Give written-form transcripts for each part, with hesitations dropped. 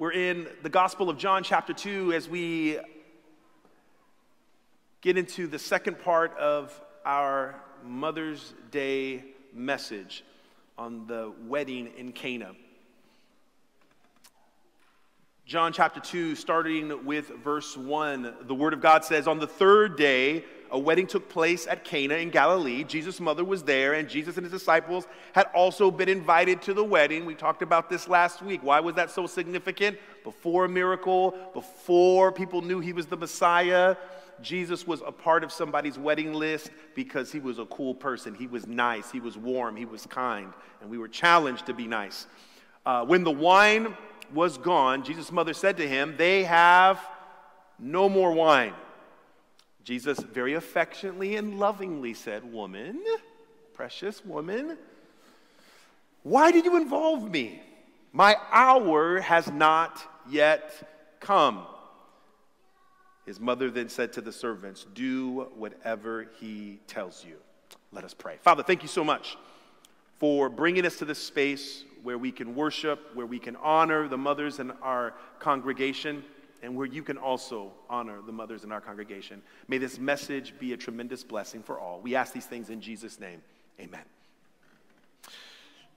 We're in the Gospel of John chapter 2 as we get into the second part of our Mother's Day message on the wedding in Cana. John chapter 2, starting with verse 1, the Word of God says, "On the third day, a wedding took place at Cana in Galilee. Jesus' mother was there, and Jesus and his disciples had also been invited to the wedding." We talked about this last week. Why was that so significant? Before a miracle, before people knew he was the Messiah, Jesus was a part of somebody's wedding list because he was a cool person. He was nice. He was warm. He was kind. And we were challenged to be nice. When the wine was gone, Jesus' mother said to him, "They have no more wine." Jesus very affectionately and lovingly said, "Woman, precious woman, why did you involve me? My hour has not yet come." His mother then said to the servants, "Do whatever he tells you." Let us pray. Father, thank you so much for bringing us to this space where we can worship, where we can honor the mothers in our congregation, and where you can also honor the mothers in our congregation. May this message be a tremendous blessing for all. We ask these things in Jesus' name. Amen.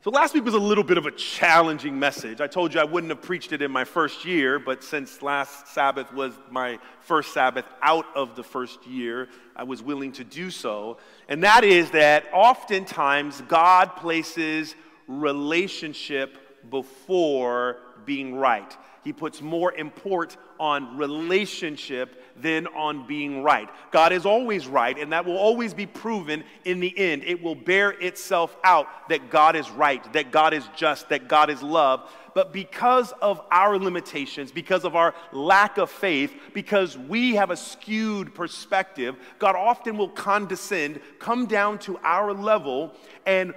So last week was a little bit of a challenging message. I told you I wouldn't have preached it in my first year, but since last Sabbath was my first Sabbath out of the first year, I was willing to do so. And that is that oftentimes God places relationship before being right. He puts more import on relationship than on being right. God is always right, and that will always be proven in the end. It will bear itself out that God is right, that God is just, that God is love. But because of our limitations, because of our lack of faith, because we have a skewed perspective, God often will condescend, come down to our level, and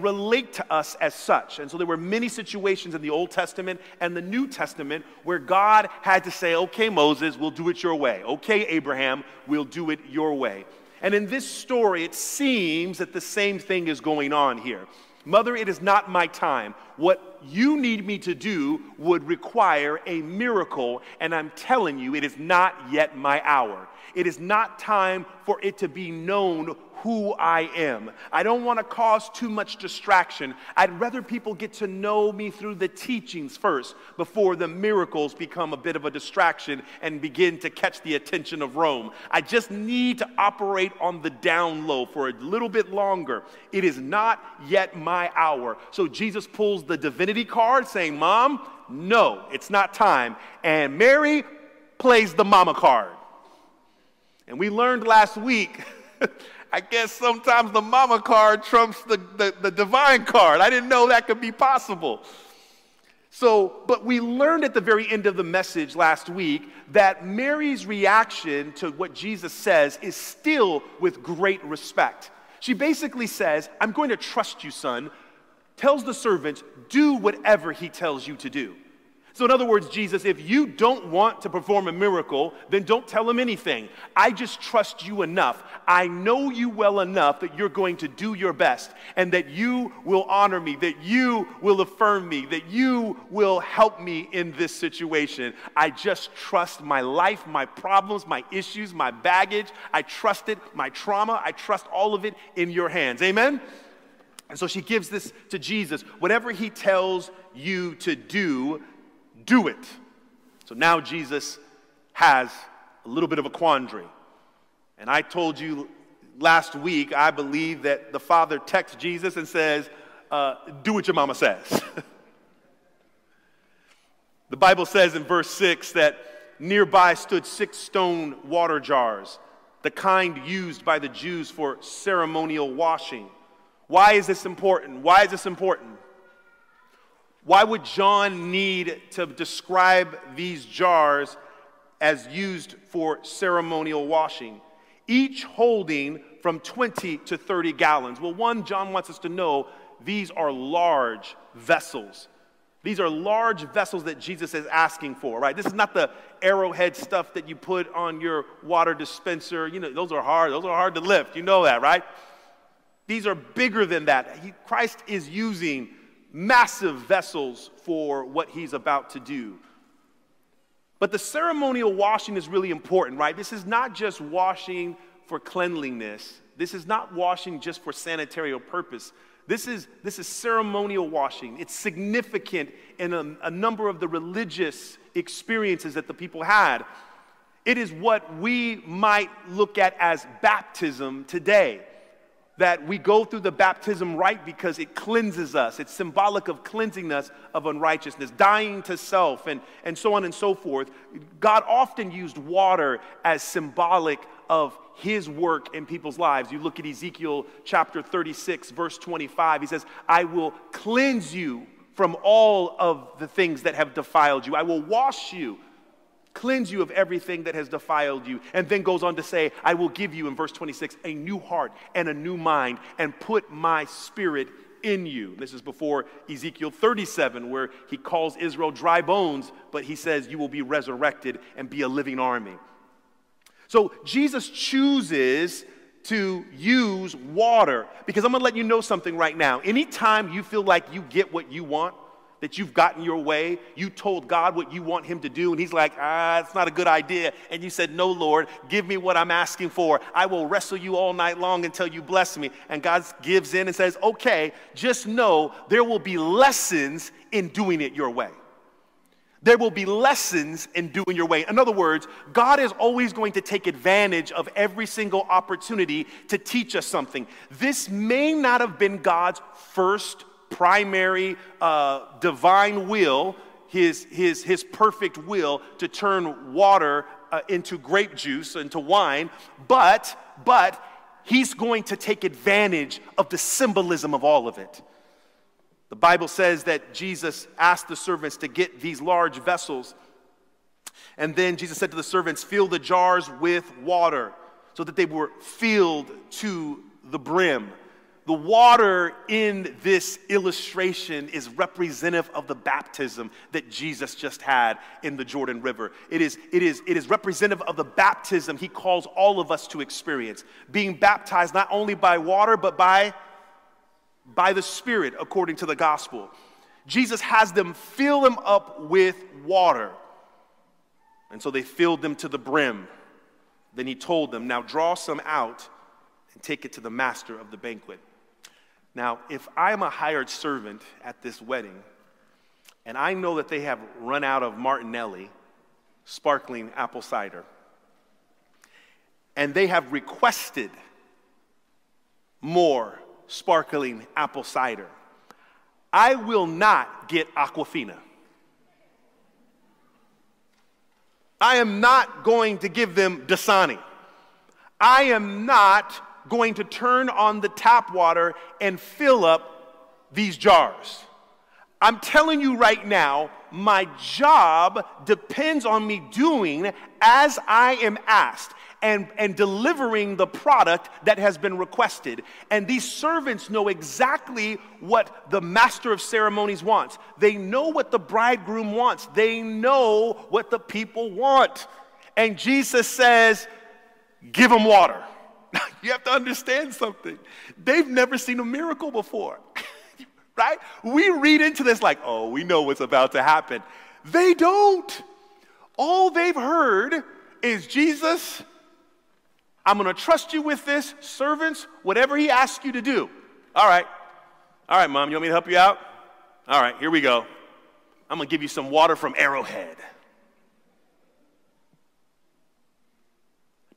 relate to us as such. And so there were many situations in the Old Testament and the New Testament where God had to say, "Okay, Moses, we'll do it your way. Okay, Abraham, we'll do it your way." And in this story, it seems that the same thing is going on here. "Mother, it is not my time. What you need me to do would require a miracle, and I'm telling you, it is not yet my hour. It is not time for it to be known who I am. I don't want to cause too much distraction. I'd rather people get to know me through the teachings first before the miracles become a bit of a distraction and begin to catch the attention of Rome. I just need to operate on the down low for a little bit longer. It is not yet my hour." So Jesus pulls the divinity card saying, "Mom, no, it's not time." And Mary plays the mama card. And we learned last week I guess sometimes the mama card trumps the divine card. I didn't know that could be possible. So, but we learned at the very end of the message last week that Mary's reaction to what Jesus says is still with great respect. She basically says, "I'm going to trust you, son," tells the servants, "Do whatever he tells you to do." So in other words, Jesus, if you don't want to perform a miracle, then don't tell him anything. I just trust you enough. I know you well enough that you're going to do your best and that you will honor me, that you will affirm me, that you will help me in this situation. I just trust my life, my problems, my issues, my baggage. I trust it, my trauma. I trust all of it in your hands. Amen? And so she gives this to Jesus. Whatever he tells you to do, do it. So now Jesus has a little bit of a quandary. And I told you last week, I believe that the Father texts Jesus and says, "Do what your mama says." The Bible says in verse 6 that nearby stood 6 stone water jars, the kind used by the Jews for ceremonial washing. Why is this important? Why is this important? Why would John need to describe these jars as used for ceremonial washing, each holding from 20 to 30 gallons? Well, one, John wants us to know these are large vessels. These are large vessels that Jesus is asking for, right? This is not the Arrowhead stuff that you put on your water dispenser. You know, those are hard to lift. You know that, right? These are bigger than that. Christ is using massive vessels for what he's about to do. But the ceremonial washing is really important, right? This is not just washing for cleanliness. This is not washing just for sanitarial purpose. This is ceremonial washing. It's significant in a number of the religious experiences that the people had. It is what we might look at as baptism today, that we go through the baptism rite because it cleanses us. It's symbolic of cleansing us of unrighteousness, dying to self, and so on and so forth. God often used water as symbolic of his work in people's lives. You look at Ezekiel chapter 36, verse 25. He says, I will cleanse you from all of the things that have defiled you. I will wash you, cleanse you of everything that has defiled you. And then goes on to say, I will give you, in verse 26, a new heart and a new mind, and put my spirit in you. This is before Ezekiel 37, where he calls Israel dry bones, but he says, you will be resurrected and be a living army. So Jesus chooses to use water, because I'm going to let you know something right now. Anytime you feel like you get what you want, that you've gotten your way, you told God what you want him to do, and he's like, it's not a good idea. And you said, no, Lord, give me what I'm asking for. I will wrestle you all night long until you bless me. And God gives in and says, okay, just know there will be lessons in doing it your way. There will be lessons in doing your way. In other words, God is always going to take advantage of every single opportunity to teach us something. This may not have been God's first primary divine will, his perfect will to turn water into grape juice, into wine, but he's going to take advantage of the symbolism of all of it. The Bible says that Jesus asked the servants to get these large vessels. And then Jesus said to the servants, fill the jars with water, so that they were filled to the brim. The water in this illustration is representative of the baptism that Jesus just had in the Jordan River. It is representative of the baptism he calls all of us to experience, being baptized not only by water, but by the Spirit, according to the gospel. Jesus has them fill them up with water. And so they filled them to the brim. Then he told them, now draw some out and take it to the master of the banquet. Now, if I'm a hired servant at this wedding, and I know that they have run out of Martinelli sparkling apple cider, and they have requested more sparkling apple cider, I will not get Aquafina. I am not going to give them Dasani. I am not going to turn on the tap water and fill up these jars. I'm telling you right now, my job depends on me doing as I am asked, and delivering the product that has been requested. And these servants know exactly what the master of ceremonies wants. They know what the bridegroom wants. They know what the people want. And Jesus says, give them water. Now, you have to understand something. They've never seen a miracle before, right? We read into this like, oh, we know what's about to happen. They don't. All they've heard is, Jesus, I'm going to trust you with this, servants, whatever he asks you to do. All right, Mom, you want me to help you out? All right, here we go. I'm going to give you some water from Arrowhead.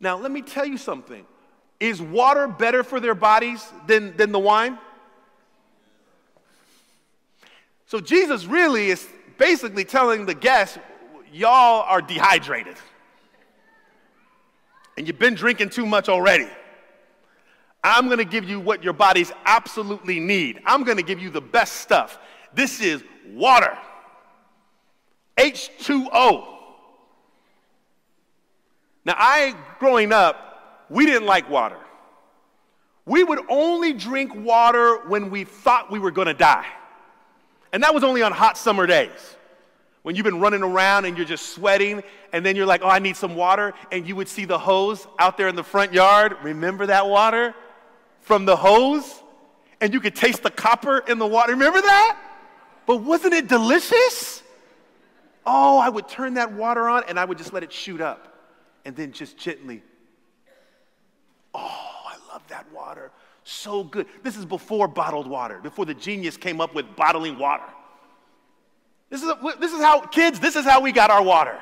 Now, let me tell you something. Is water better for their bodies than the wine? So Jesus really is basically telling the guests, y'all are dehydrated. And you've been drinking too much already. I'm going to give you what your bodies absolutely need. I'm going to give you the best stuff. This is water. H2O. Now, growing up, we didn't like water. We would only drink water when we thought we were going to die. And that was only on hot summer days, when you've been running around and you're just sweating, and then you're like, oh, I need some water, and you would see the hose out there in the front yard. Remember that water from the hose? And you could taste the copper in the water. Remember that? But wasn't it delicious? Oh, I would turn that water on and I would just let it shoot up and then just gently. Oh, I love that water. So good. This is before bottled water, before the genius came up with bottling water. This is how, kids, this is how we got our water.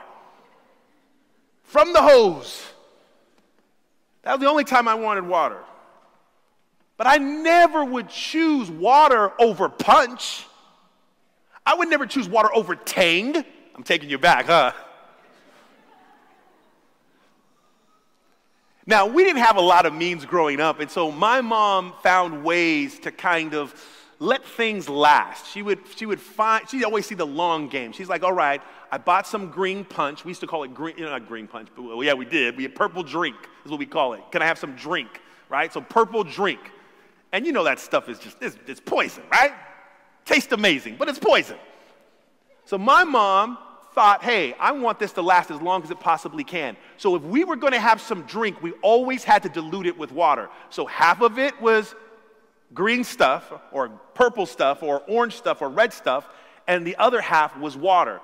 From the hose. That was the only time I wanted water. But I never would choose water over punch. I would never choose water over Tang. I'm taking you back, huh? Now, we didn't have a lot of means growing up, and so my mom found ways to kind of let things last. She'd always see the long game. She's like, all right, I bought some green punch. We used to call it green, not green punch, but well, yeah, we did. We had purple drink is what we call it. Can I have some drink, right? So purple drink. And you know that stuff is just, it's poison, right? Tastes amazing, but it's poison. So my mom thought, hey, I want this to last as long as it possibly can. So if we were going to have some drink, we always had to dilute it with water. So half of it was green stuff or purple stuff or orange stuff or red stuff, and the other half was water.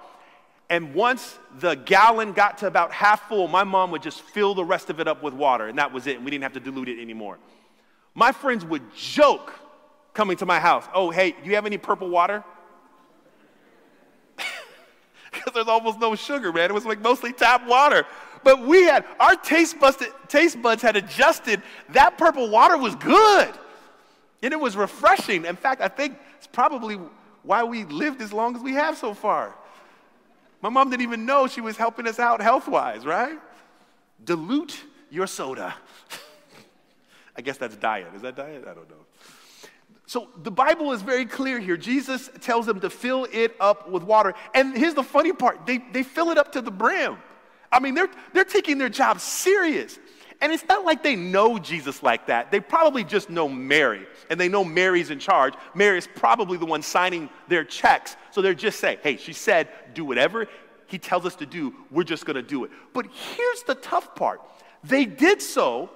And once the gallon got to about half full, my mom would just fill the rest of it up with water, and that was it. We didn't have to dilute it anymore. My friends would joke coming to my house, oh, hey, do you have any purple water? Because there's almost no sugar, man. It was like mostly tap water. But we had, our taste buds had adjusted. That purple water was good. And it was refreshing. In fact, I think it's probably why we lived as long as we have so far. My mom didn't even know she was helping us out health-wise, right? Dilute your soda. I guess that's diet. Is that diet? I don't know. So the Bible is very clear here. Jesus tells them to fill it up with water. And here's the funny part. They fill it up to the brim. I mean, they're taking their job serious. And it's not like they know Jesus like that. They probably just know Mary. And they know Mary's in charge. Mary is probably the one signing their checks. So they're just saying, hey, she said, do whatever he tells us to do. We're just going to do it. But here's the tough part. They did so.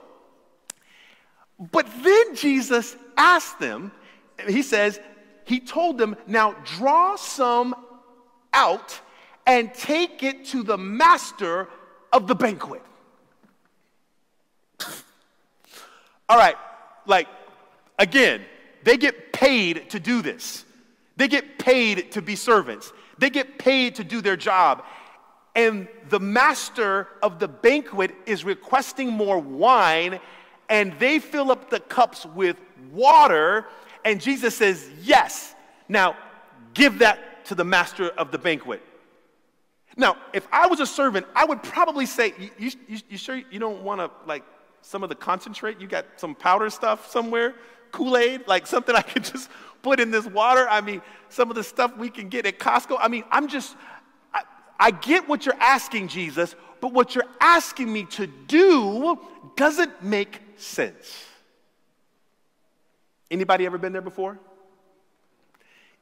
But then Jesus asked them, he says, he told them, now draw some out and take it to the master of the banquet. All right, like, again, they get paid to do this. They get paid to be servants. They get paid to do their job. And the master of the banquet is requesting more wine, and they fill up the cups with water. And Jesus says, yes, now give that to the master of the banquet. Now, if I was a servant, I would probably say, you sure you don't want to, like, some of the concentrate? You got some powder stuff somewhere? Kool-Aid? Like something I could just put in this water? I mean, some of the stuff we can get at Costco? I mean, I get what you're asking, Jesus, but what you're asking me to do doesn't make sense. Anybody ever been there before?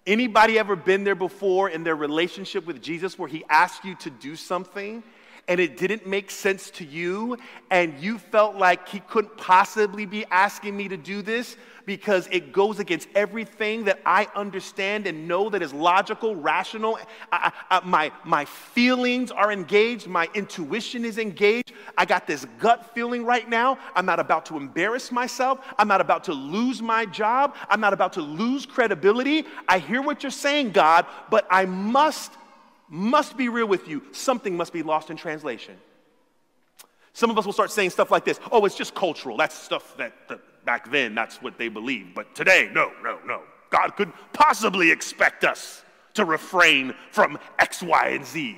Anybody ever been there before in their relationship with Jesus where he asked you to do something and it didn't make sense to you and you felt like he couldn't possibly be asking me to do this because it goes against everything that I understand and know that is logical, rational. My feelings are engaged. My intuition is engaged. I got this gut feeling right now. I'm not about to embarrass myself. I'm not about to lose my job. I'm not about to lose credibility. I hear what you're saying, God, but I must be real with you. Something must be lost in translation. Some of us will start saying stuff like this. Oh, it's just cultural. That's stuff that... Back then, that's what they believed. But today, no. God couldn't possibly expect us to refrain from X, Y, and Z.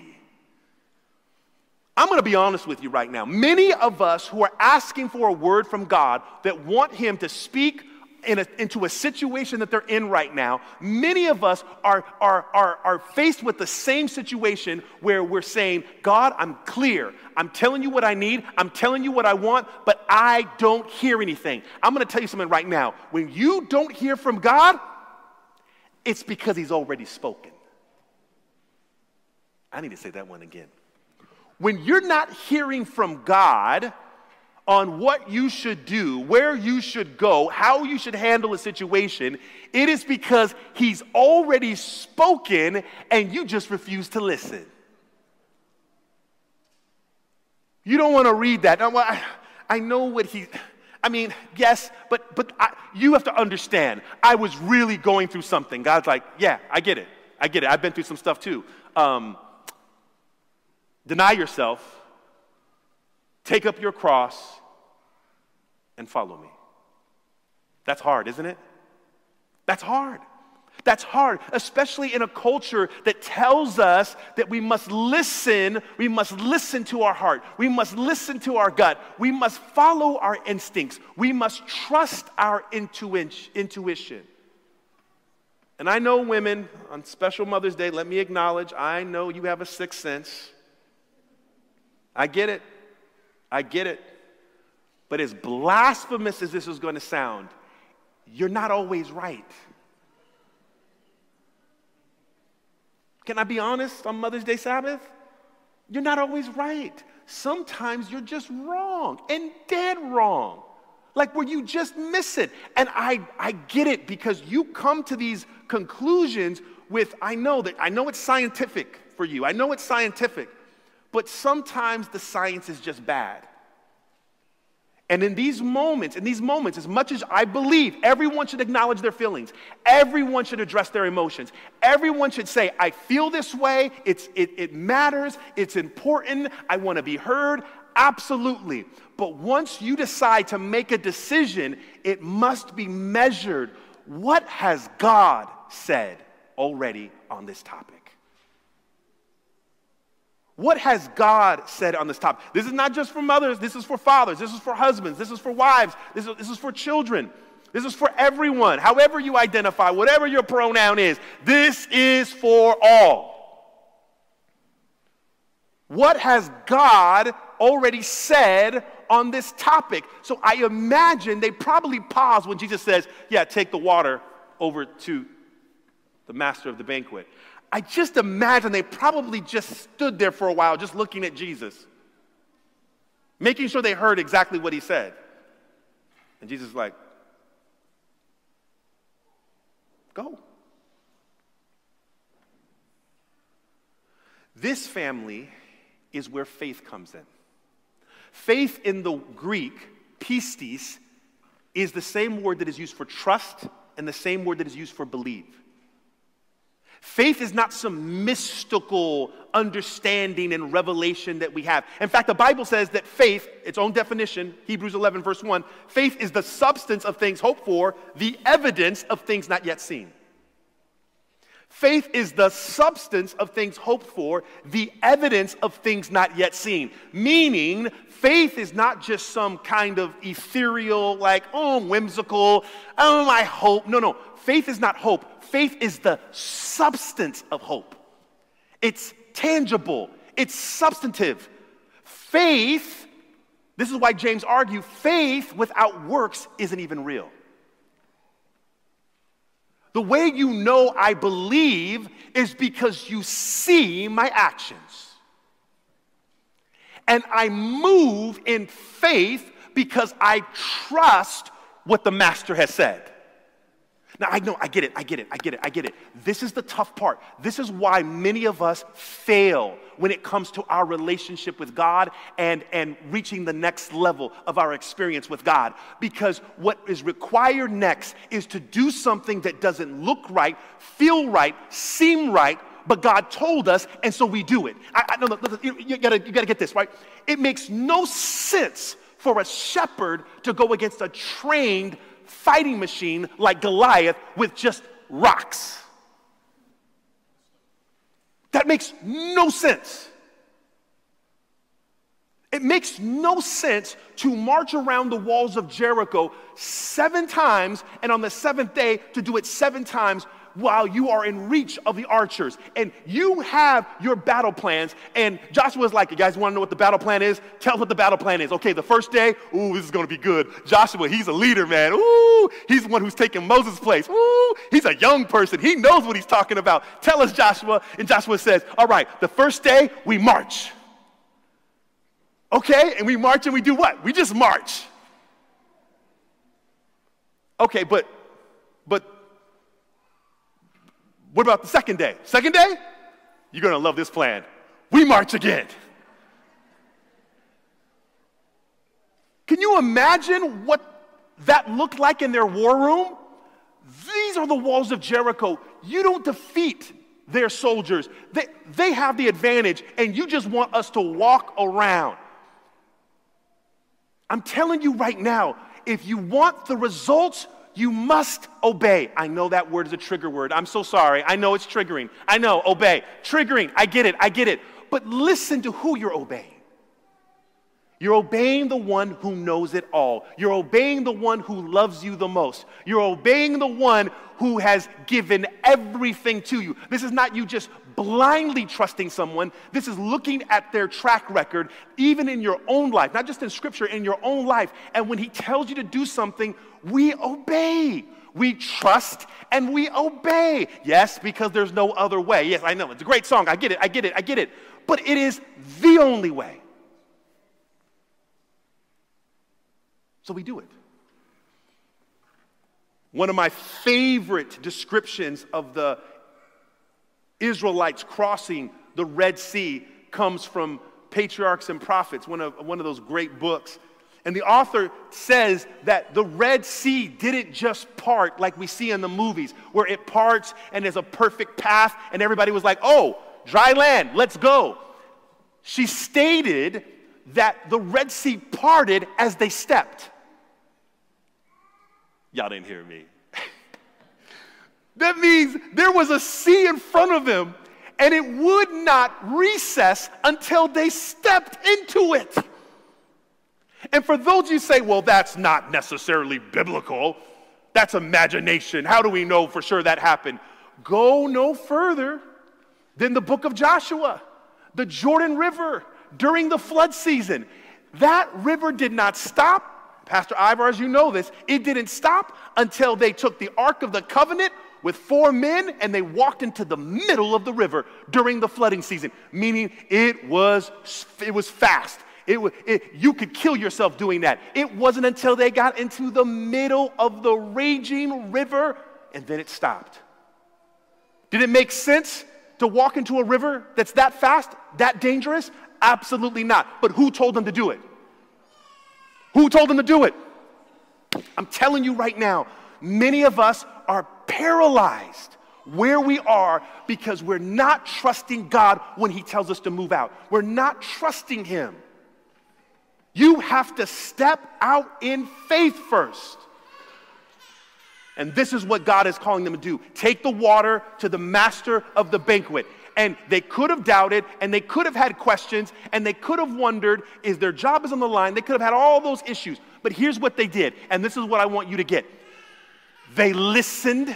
I'm going to be honest with you right now. Many of us who are asking for a word from God that want him to speak into a situation that they're in right now, many of us are faced with the same situation where we're saying, God, I'm clear. I'm telling you what I need. I'm telling you what I want, but I don't hear anything. I'm going to tell you something right now. When you don't hear from God, it's because he's already spoken. I need to say that one again. When you're not hearing from God, on what you should do, where you should go, how you should handle a situation, it is because he's already spoken and you just refuse to listen. You don't want to read that. Now, I know what he... I mean, yes, but you have to understand, I was really going through something. God's like, yeah, I get it. I get it. I've been through some stuff too. Deny yourself, take up your cross, and follow me. That's hard, isn't it? That's hard. That's hard, especially in a culture that tells us that we must listen to our heart, we must listen to our gut, we must follow our instincts, we must trust our intuition. And I know women, on special Mother's Day, let me acknowledge, I know you have a sixth sense. I get it. I get it. But as blasphemous as this is going to sound, you're not always right. Can I be honest on Mother's Day Sabbath? You're not always right. Sometimes you're just wrong and dead wrong. Like where you just miss it. And I get it, because you come to these conclusions with, I know it's scientific for you. I know it's scientific. But sometimes the science is just bad. And in these moments, as much as I believe everyone should acknowledge their feelings, everyone should address their emotions, everyone should say, I feel this way, it matters, it's important, I want to be heard, absolutely. But once you decide to make a decision, it must be measured. What has God said already on this topic? What has God said on this topic? This is not just for mothers. This is for fathers. This is for husbands. This is for wives. This is for children. This is for everyone. However you identify, whatever your pronoun is, this is for all. What has God already said on this topic? So I imagine they probably pause when Jesus says, yeah, take the water over to the master of the banquet. I just imagine they probably just stood there for a while just looking at Jesus, making sure they heard exactly what he said. And Jesus is like, go. This family is where faith comes in. Faith in the Greek, pistis, is the same word that is used for trust and the same word that is used for believe. Faith is not some mystical understanding and revelation that we have. In fact, the Bible says that faith, its own definition, Hebrews 11, verse 1, faith is the substance of things hoped for, the evidence of things not yet seen. Faith is the substance of things hoped for, the evidence of things not yet seen. Meaning, faith is not just some kind of ethereal, like, oh, whimsical, oh, I hope. No. Faith is not hope. Faith is the substance of hope. It's tangible. It's substantive. Faith, this is why James argued, faith without works isn't even real. The way you know I believe is because you see my actions. And I move in faith because I trust what the master has said. Now, I know, I get it. This is the tough part. This is why many of us fail when it comes to our relationship with God and reaching the next level of our experience with God. Because what is required next is to do something that doesn't look right, feel right, seem right, but God told us, and so we do it. You gotta get this, right? It makes no sense for a shepherd to go against a trained fighting machine like Goliath with just rocks. That makes no sense. It makes no sense to march around the walls of Jericho 7 times and on the 7th day to do it 7 times while you are in reach of the archers. And you have your battle plans, and Joshua's like, you guys want to know what the battle plan is? Tell us what the battle plan is. Okay, the first day, ooh, this is going to be good. Joshua, he's a leader, man. Ooh, he's the one who's taking Moses' place. Ooh, he's a young person. He knows what he's talking about. Tell us, Joshua. And Joshua says, all right, the first day, we march. Okay, and we march and we do what? We just march. Okay, but what about the second day? Second day? You're going to love this plan. We march again. Can you imagine what that looked like in their war room? These are the walls of Jericho. You don't defeat their soldiers. They have the advantage, and you just want us to walk around. I'm telling you right now, if you want the results, you must obey. I know that word is a trigger word. I'm so sorry. I know it's triggering. I know, obey. Triggering. I get it. I get it. But listen to who you're obeying. You're obeying the one who knows it all. You're obeying the one who loves you the most. You're obeying the one who has given everything to you. This is not you just blindly trusting someone. This is looking at their track record, even in your own life, not just in Scripture, in your own life. And when he tells you to do something, we obey. We trust and we obey. Yes, because there's no other way. Yes, I know. It's a great song. I get it. I get it. I get it. But it is the only way. So we do it. One of my favorite descriptions of the Israelites crossing the Red Sea comes from Patriarchs and Prophets, one of those great books. And the author says that the Red Sea didn't just part like we see in the movies, where it parts and there's a perfect path and everybody was like, oh, dry land, let's go. She stated that the Red Sea parted as they stepped. Y'all didn't hear me. That means there was a sea in front of them, and it would not recess until they stepped into it. And for those you say, well, that's not necessarily biblical. That's imagination. How do we know for sure that happened? Go no further than the book of Joshua, the Jordan River, during the flood season. That river did not stop. Pastor Ivar, as you know this, it didn't stop until they took the Ark of the Covenant with 4 men and they walked into the middle of the river during the flooding season, meaning it was fast. You could kill yourself doing that. It wasn't until they got into the middle of the raging river and then it stopped. Did it make sense to walk into a river that's that fast, that dangerous? Absolutely not. But who told them to do it? Who told them to do it? I'm telling you right now, many of us are paralyzed where we are because we're not trusting God when he tells us to move out. We're not trusting him. You have to step out in faith first. And this is what God is calling them to do. Take the water to the master of the banquet. And they could have doubted, and they could have had questions, and they could have wondered, is their job is on the line? They could have had all those issues. But here's what they did, and this is what I want you to get. They listened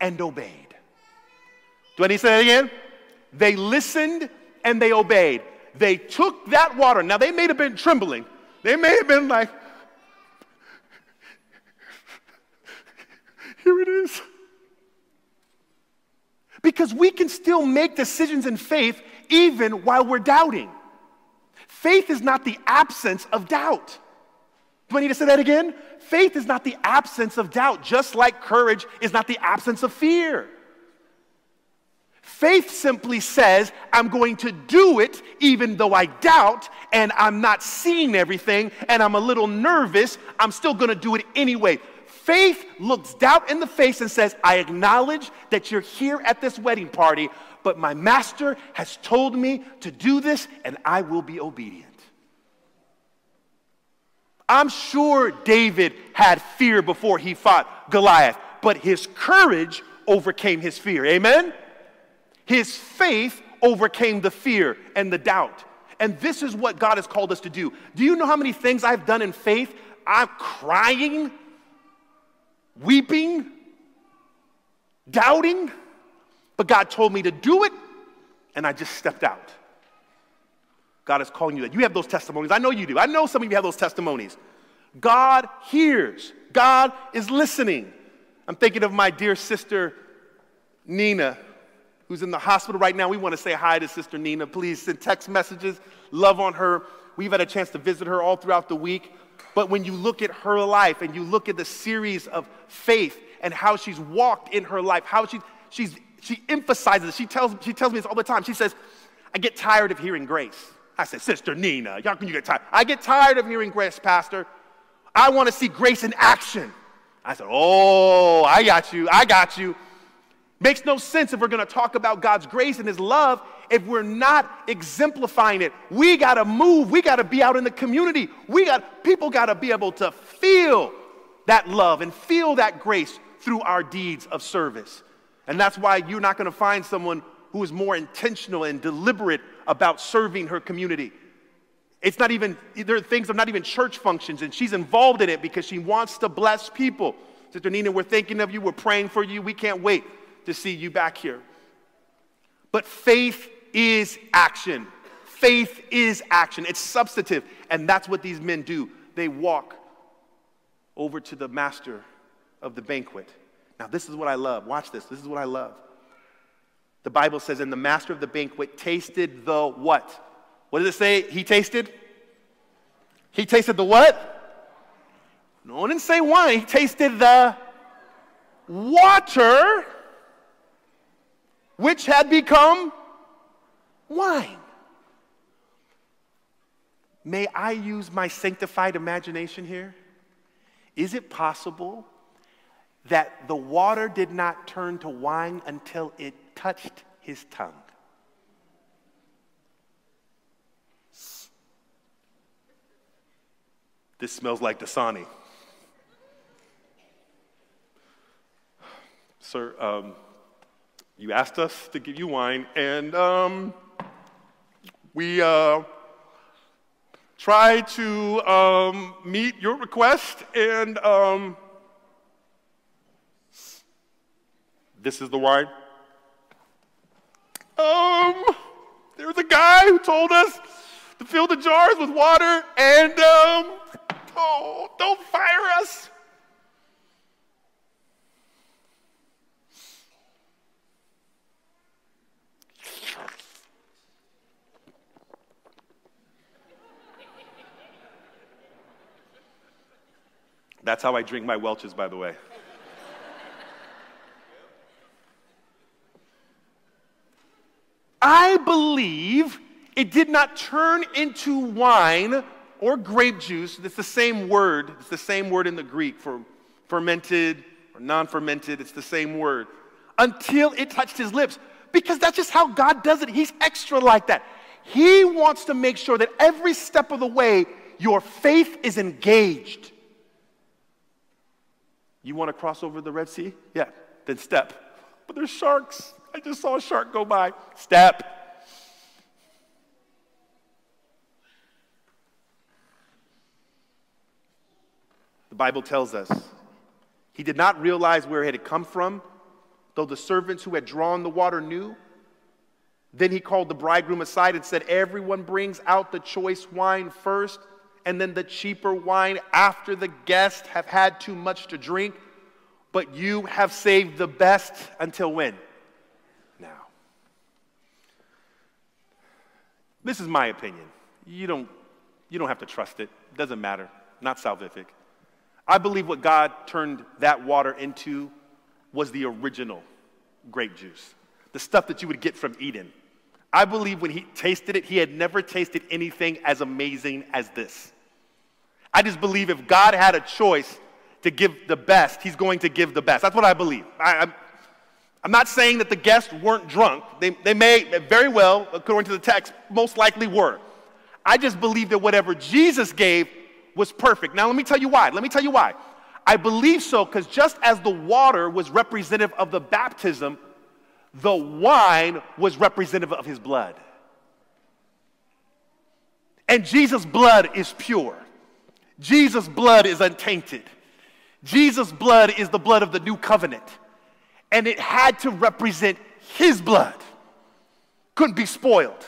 and obeyed. Do I need to say that again? They listened and they obeyed. They took that water. Now, they may have been trembling. They may have been like, here it is. Because we can still make decisions in faith even while we're doubting. Faith is not the absence of doubt. Do I need to say that again? Faith is not the absence of doubt, just like courage is not the absence of fear. Faith simply says, I'm going to do it even though I doubt and I'm not seeing everything and I'm a little nervous, I'm still going to do it anyway. Faith looks doubt in the face and says, I acknowledge that you're here at this wedding party, but my master has told me to do this and I will be obedient. I'm sure David had fear before he fought Goliath, but his courage overcame his fear. Amen? His faith overcame the fear and the doubt. And this is what God has called us to do. Do you know how many things I've done in faith? I'm crying, weeping, doubting, but God told me to do it, and I just stepped out. God is calling you that. You have those testimonies. I know you do. I know some of you have those testimonies. God hears. God is listening. I'm thinking of my dear sister, Nina, who's in the hospital right now. We want to say hi to Sister Nina. Please send text messages, love on her. We've had a chance to visit her all throughout the week. But when you look at her life and you look at the series of faith and how she's walked in her life, how she emphasizes it. She tells me this all the time. She says, I get tired of hearing grace. I said, Sister Nina, how can you get tired? I get tired of hearing grace, Pastor. I want to see grace in action. I said, oh, I got you. I got you. Makes no sense if we're going to talk about God's grace and his love if we're not exemplifying it. We got to move. We got to be out in the community. People got to be able to feel that love and feel that grace through our deeds of service. And that's why you're not going to find someone who is more intentional and deliberate about serving her community. It's not even, there are things that are not even church functions, and she's involved in it because she wants to bless people. Sister Nina, we're thinking of you. We're praying for you. We can't wait to see you back here. But faith is action. Faith is action. It's substantive, and that's what these men do. They walk over to the master of the banquet. Now, this is what I love. Watch this. This is what I love. The Bible says, and the master of the banquet tasted the what? What does it say he tasted? He tasted the what? No, it didn't say wine. He tasted the water, which had become wine. May I use my sanctified imagination here? Is it possible that the water did not turn to wine until it touched his tongue? This smells like Dasani. Sir, you asked us to give you wine, and we tried to meet your request, and this is the wine. There was a guy who told us to fill the jars with water, and oh, don't fire us. That's how I drink my Welch's, by the way. I believe it did not turn into wine or grape juice. It's the same word. It's the same word in the Greek for fermented or non-fermented. It's the same word. Until it touched his lips. Because that's just how God does it. He's extra like that. He wants to make sure that every step of the way, your faith is engaged. You want to cross over the Red Sea? Yeah, then step. But there's sharks. I just saw a shark go by. Step. The Bible tells us he did not realize where it had come from, though the servants who had drawn the water knew. Then he called the bridegroom aside and said, everyone brings out the choice wine first, and then the cheaper wine after the guests have had too much to drink. But you have saved the best until when? Now. This is my opinion. You don't have to trust it. It doesn't matter. Not salvific. I believe what God turned that water into was the original grape juice. The stuff that you would get from Eden. I believe when he tasted it, he had never tasted anything as amazing as this. I just believe if God had a choice to give the best, he's going to give the best. That's what I believe. I'm not saying that the guests weren't drunk. They may very well, according to the text, most likely were. I just believe that whatever Jesus gave was perfect. Now, let me tell you why. Let me tell you why. I believe so because just as the water was representative of the baptism, the wine was representative of his blood. And Jesus' blood is pure. Jesus' blood is untainted. Jesus' blood is the blood of the new covenant. And it had to represent his blood. Couldn't be spoiled.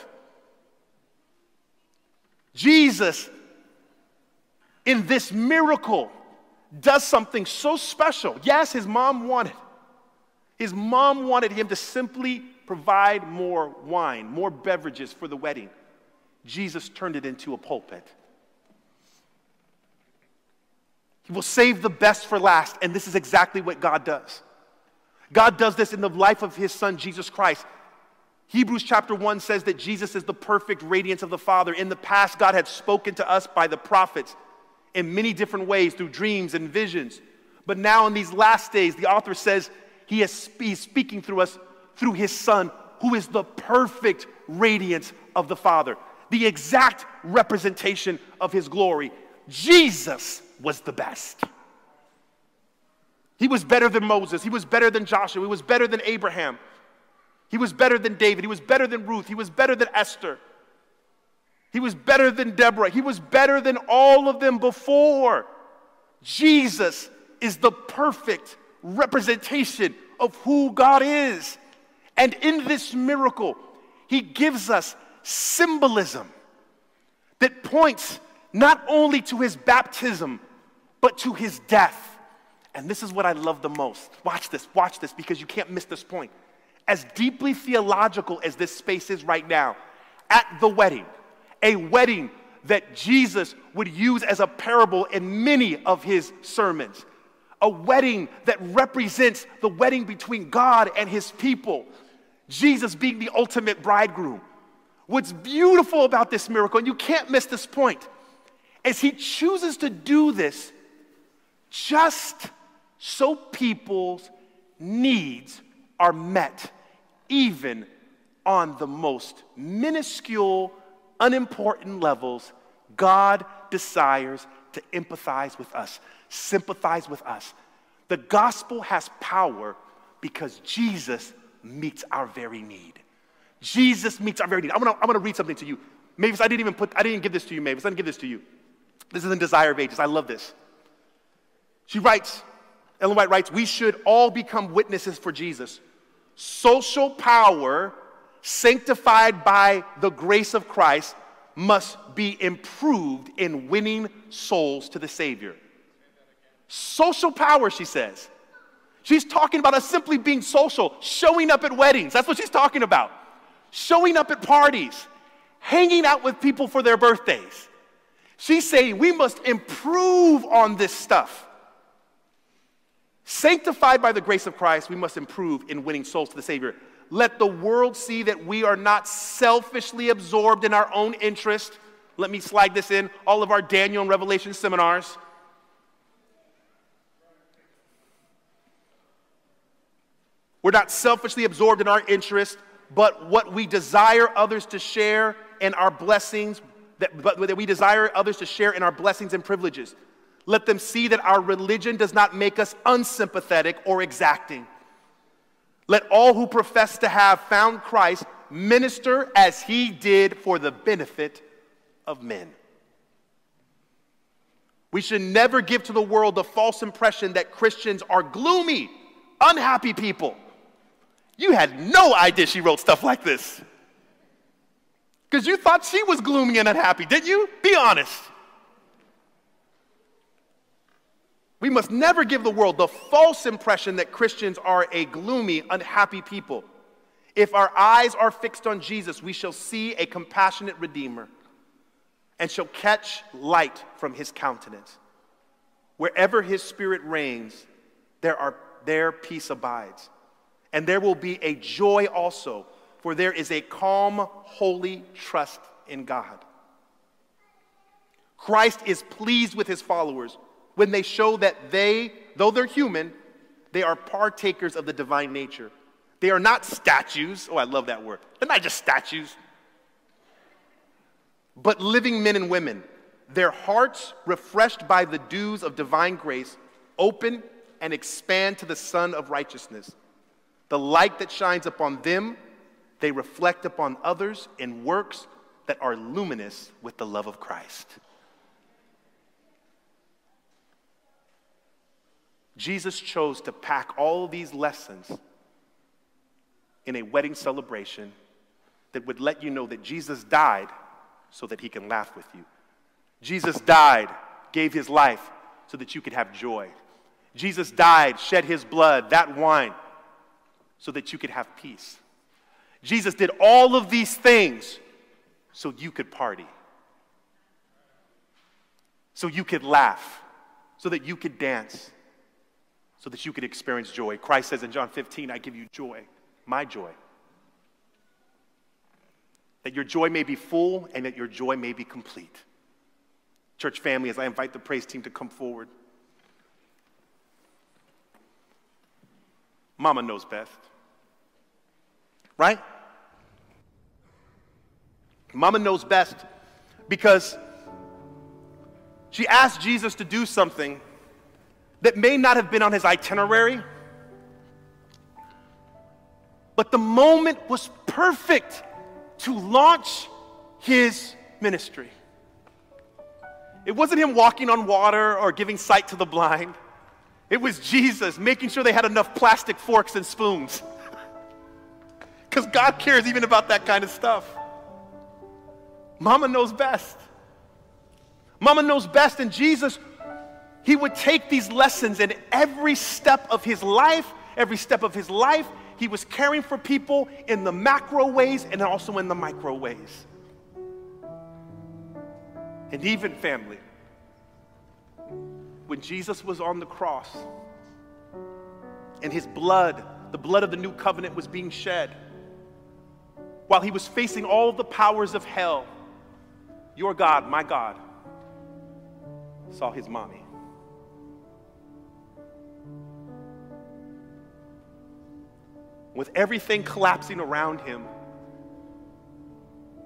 Jesus, in this miracle, does something so special. Yes, his mom wanted. His mom wanted him to simply provide more wine, more beverages for the wedding. Jesus turned it into a pulpit. He will save the best for last, and this is exactly what God does. God does this in the life of his son, Jesus Christ. Hebrews chapter 1 says that Jesus is the perfect radiance of the Father. In the past, God had spoken to us by the prophets in many different ways through dreams and visions. But now in these last days, the author says he's speaking through us through his son, who is the perfect radiance of the Father, the exact representation of his glory. Jesus was the best. He was better than Moses. He was better than Joshua. He was better than Abraham. He was better than David. He was better than Ruth. He was better than Esther. He was better than Deborah. He was better than all of them before. Jesus is the perfect representation of who God is. And in this miracle, he gives us symbolism that points not only to his baptism, but to his death. And this is what I love the most. Watch this, because you can't miss this point. As deeply theological as this space is right now, at the wedding, a wedding that Jesus would use as a parable in many of his sermons, a wedding that represents the wedding between God and his people, Jesus being the ultimate bridegroom. What's beautiful about this miracle, and you can't miss this point, is he chooses to do this just so people's needs are met, even on the most minuscule, unimportant levels. God desires to empathize with us, sympathize with us. The gospel has power because Jesus meets our very need. Jesus meets our very need. I'm gonna read something to you. Mavis, I didn't give this to you, Mavis. I didn't give this to you. This is in Desire of Ages. I love this. She writes, Ellen White writes, we should all become witnesses for Jesus. Social power, sanctified by the grace of Christ, must be improved in winning souls to the Savior. Social power, she says. She's talking about us simply being social, showing up at weddings. That's what she's talking about. Showing up at parties, hanging out with people for their birthdays. She's saying we must improve on this stuff. Sanctified by the grace of Christ, we must improve in winning souls to the Savior. Let the world see that we are not selfishly absorbed in our own interest. Let me slide this in. All of our Daniel and Revelation seminars. We're not selfishly absorbed in our interest, but what we desire others to share in our blessings, that we desire others to share in our blessings and privileges. Let them see that our religion does not make us unsympathetic or exacting. Let all who profess to have found Christ minister as he did for the benefit of men. We should never give to the world the false impression that Christians are gloomy, unhappy people. You had no idea she wrote stuff like this. Because you thought she was gloomy and unhappy, didn't you? Be honest. We must never give the world the false impression that Christians are a gloomy, unhappy people. If our eyes are fixed on Jesus, we shall see a compassionate Redeemer and shall catch light from his countenance. Wherever his Spirit reigns, there peace abides. And there will be a joy also, for there is a calm, holy trust in God. Christ is pleased with his followers when they show that they, though they're human, they are partakers of the divine nature. They are not statues. Oh, I love that word. They're not just statues. But living men and women, their hearts refreshed by the dews of divine grace, open and expand to the sun of righteousness. The light that shines upon them, they reflect upon others in works that are luminous with the love of Christ. Jesus chose to pack all these lessons in a wedding celebration that would let you know that Jesus died so that he can laugh with you. Jesus died, gave his life so that you could have joy. Jesus died, shed his blood, that wine, so that you could have peace. Jesus did all of these things so you could party, so you could laugh, so that you could dance, so that you could experience joy. Christ says in John 15, I give you joy, my joy. That your joy may be full and that your joy may be complete. Church family, as I invite the praise team to come forward. Mama knows best, right? Mama knows best because she asked Jesus to do something that may not have been on his itinerary, but the moment was perfect to launch his ministry. It wasn't him walking on water or giving sight to the blind. It was Jesus making sure they had enough plastic forks and spoons. Because God cares even about that kind of stuff. Mama knows best. Mama knows best, and Jesus, he would take these lessons, and every step of his life, he was caring for people in the macro ways and also in the micro ways. And even, family, when Jesus was on the cross and his blood, the blood of the new covenant, was being shed, while he was facing all the powers of hell, your God, my God, saw his mommy. With everything collapsing around him,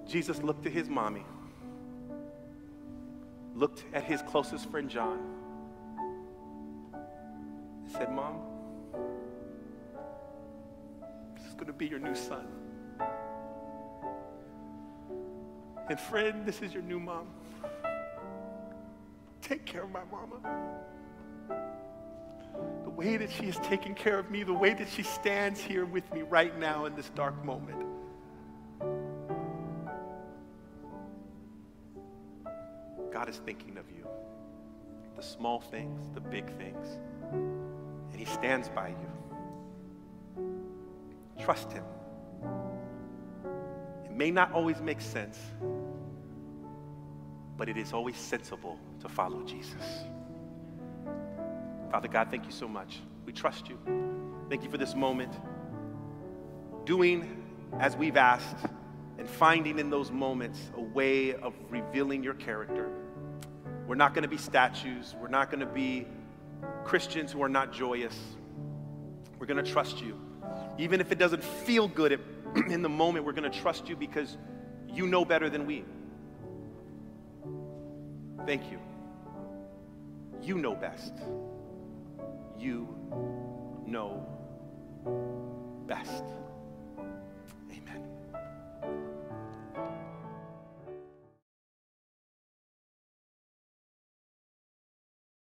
Jesus looked at his mommy, looked at his closest friend John, and said, Mom, this is going to be your new son. And friend, this is your new mom. Take care of my mama. The way that she is taking care of me, the way that she stands here with me right now in this dark moment. God is thinking of you. The small things, the big things. And he stands by you. Trust him. It may not always make sense, but it is always sensible to follow Jesus. Father God, thank you so much. We trust you. Thank you for this moment. Doing as we've asked and finding in those moments a way of revealing your character. We're not going to be statues. We're not going to be Christians who are not joyous. We're going to trust you. Even if it doesn't feel good in the moment, we're going to trust you because you know better than we. Thank you. You know best. You know best.